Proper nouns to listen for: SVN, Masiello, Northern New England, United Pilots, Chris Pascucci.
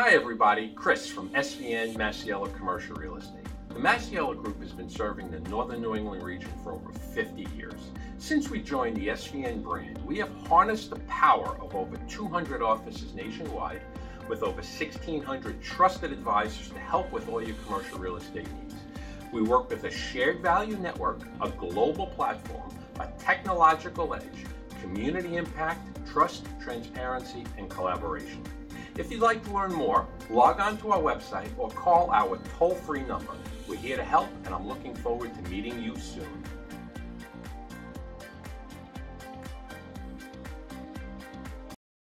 Hi everybody, Chris from SVN Masiello Commercial Real Estate. The Masiello Group has been serving the Northern New England region for over 50 years. Since we joined the SVN brand, we have harnessed the power of over 200 offices nationwide with over 1,600 trusted advisors to help with all your commercial real estate needs. We work with a shared value network, a global platform, a technological edge, community impact, trust, transparency, and collaboration. If you'd like to learn more, log on to our website or call our toll-free number. We're here to help, and I'm looking forward to meeting you soon.